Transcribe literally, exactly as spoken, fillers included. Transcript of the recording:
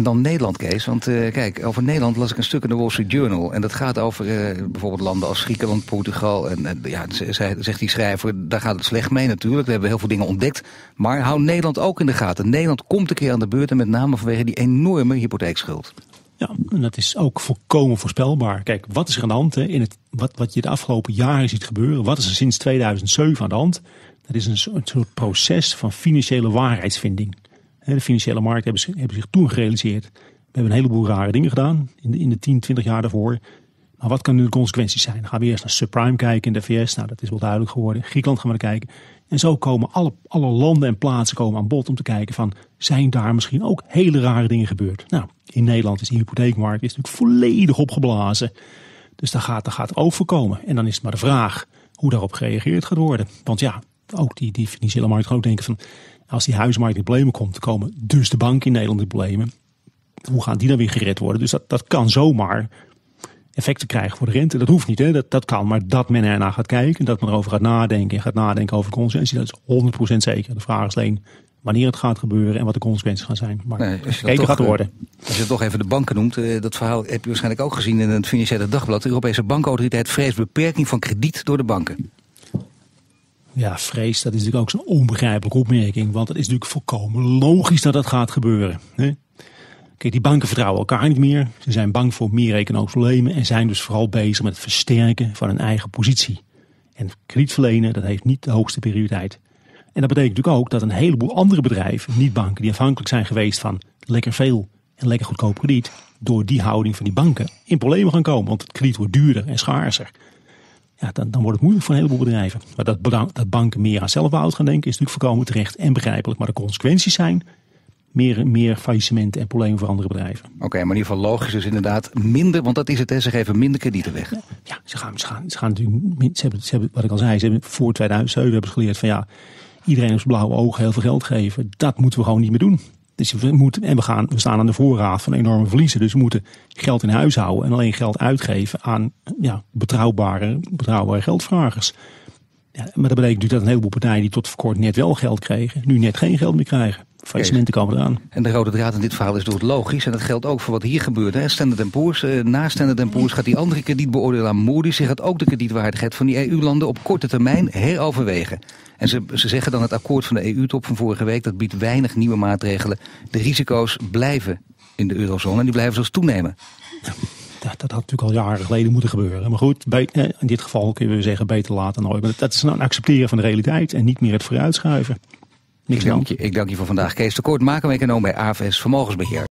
En dan Nederland, Kees. Want uh, kijk, over Nederland las ik een stuk in de Wall Street Journal. En dat gaat over uh, bijvoorbeeld landen als Griekenland, Portugal. En uh, ja, zegt die schrijver, daar gaat het slecht mee natuurlijk. We hebben heel veel dingen ontdekt. Maar hou Nederland ook in de gaten. Nederland komt een keer aan de beurt. En met name vanwege die enorme hypotheekschuld. Ja, en dat is ook volkomen voorspelbaar. Kijk, wat is er aan de hand? Hè? In het, wat, wat je de afgelopen jaren ziet gebeuren. Wat is er sinds tweeduizend zeven aan de hand? Dat is een soort, soort proces van financiële waarheidsvinding. De financiële markten hebben zich, hebben zich toen gerealiseerd. We hebben een heleboel rare dingen gedaan in de, in de tien, twintig jaar daarvoor. Maar wat kunnen de consequenties zijn? Dan gaan we eerst naar subprime kijken in de V S. Nou, dat is wel duidelijk geworden. Griekenland gaan we naar kijken. En zo komen alle, alle landen en plaatsen komen aan bod om te kijken van... zijn daar misschien ook hele rare dingen gebeurd? Nou, in Nederland is die hypotheekmarkt is natuurlijk volledig opgeblazen. Dus daar gaat, daar gaat overkomen. En dan is het maar de vraag hoe daarop gereageerd gaat worden. Want ja, ook die, die financiële markt gaat ook denken van... als die huizenmarkt in problemen komt, komen dus de banken in Nederland in problemen. Hoe gaan die dan weer gered worden? Dus dat, dat kan zomaar effecten krijgen voor de rente. Dat hoeft niet, hè? Dat, dat kan. Maar dat men ernaar gaat kijken, dat men erover gaat nadenken... en gaat nadenken over de consequenties, dat is honderd procent zeker. De vraag is alleen wanneer het gaat gebeuren en wat de consequenties gaan zijn. Maar nee, gekeken gaat worden. Als je toch even de banken noemt, dat verhaal heb je waarschijnlijk ook gezien... in het Financiële Dagblad. De Europese Bankautoriteit vreest beperking van krediet door de banken. Ja, vrees, dat is natuurlijk ook zo'n onbegrijpelijke opmerking. Want het is natuurlijk volkomen logisch dat dat gaat gebeuren. Hè? Kijk, die banken vertrouwen elkaar niet meer. Ze zijn bang voor meer economische problemen. En zijn dus vooral bezig met het versterken van hun eigen positie. En krediet verlenen, dat heeft niet de hoogste prioriteit. En dat betekent natuurlijk ook dat een heleboel andere bedrijven, niet banken, die afhankelijk zijn geweest van lekker veel en lekker goedkoop krediet, door die houding van die banken in problemen gaan komen. Want het krediet wordt duurder en schaarser. Ja, dan, dan wordt het moeilijk voor een heleboel bedrijven. Maar dat, dat banken meer aan zelfbehoud gaan denken is natuurlijk voorkomen terecht en begrijpelijk. Maar de consequenties zijn meer, meer faillissementen en problemen voor andere bedrijven. Oké, okay, maar in ieder geval logisch is inderdaad minder, want dat is het, hè, ze geven minder kredieten weg. Ja, ja ze, gaan, ze, gaan, ze gaan natuurlijk, ze hebben, ze hebben, wat ik al zei, ze hebben voor tweeduizend zeven hebben ze geleerd van ja, iedereen op zijn blauwe ogen heel veel geld geven. Dat moeten we gewoon niet meer doen. Dus we moeten, en we, gaan, we staan aan de voorraad van enorme verliezen. Dus we moeten geld in huis houden en alleen geld uitgeven aan ja, betrouwbare, betrouwbare geldvragers. Ja, maar dat betekent natuurlijk dat een heleboel partijen die tot voor kort net wel geld kregen, nu net geen geld meer krijgen. Faillissementen komen eraan. En de rode draad in dit verhaal is door het logisch. En dat geldt ook voor wat hier gebeurt. Hè? Standard en Poor's. Eh, na Standard en Poor's gaat die andere kredietbeoordelaar Moody's zich gaat ook de kredietwaardigheid van die E U-landen op korte termijn heroverwegen. En ze, ze zeggen dan het akkoord van de E U-top van vorige week, dat biedt weinig nieuwe maatregelen. De risico's blijven in de eurozone en die blijven zelfs toenemen. Dat, dat had natuurlijk al jaren geleden moeten gebeuren. Maar goed, bij, in dit geval kunnen we zeggen beter later dan nooit. Maar dat is nou een accepteren van de realiteit en niet meer het vooruitschuiven. Ik dank je, ik dank je voor vandaag. Kees de Kort, maker en econoom bij A V S Vermogensbeheer.